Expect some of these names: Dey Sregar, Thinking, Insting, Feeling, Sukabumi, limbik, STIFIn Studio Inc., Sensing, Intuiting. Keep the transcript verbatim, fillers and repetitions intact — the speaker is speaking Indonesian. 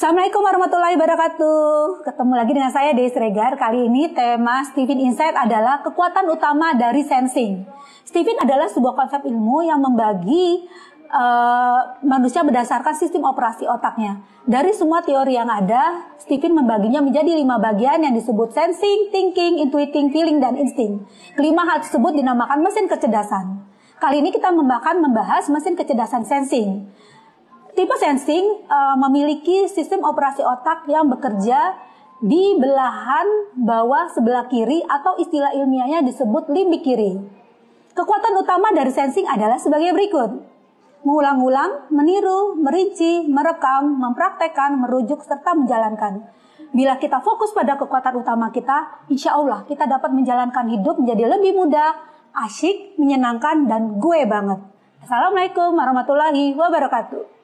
Assalamualaikum warahmatullahi wabarakatuh. Ketemu lagi dengan saya Dey Sregar. Kali ini tema STIFIn Insight adalah kekuatan utama dari sensing. STIFIn adalah sebuah konsep ilmu yang membagi Uh, manusia berdasarkan sistem operasi otaknya. Dari semua teori yang ada, STIFIn membaginya menjadi lima bagian yang disebut Sensing, Thinking, Intuiting, Feeling, dan Insting. Kelima hal tersebut dinamakan mesin kecerdasan. Kali ini kita akan membahas mesin kecerdasan Sensing. Tipe Sensing uh, memiliki sistem operasi otak yang bekerja di belahan bawah sebelah kiri atau istilah ilmiahnya disebut limbik kiri. Kekuatan utama dari Sensing adalah sebagai berikut. Mengulang-ulang, meniru, merinci, merekam, mempraktekkan, merujuk, serta menjalankan. Bila kita fokus pada kekuatan utama kita, insya Allah kita dapat menjalankan hidup menjadi lebih mudah, asyik, menyenangkan, dan gue banget. Assalamualaikum warahmatullahi wabarakatuh.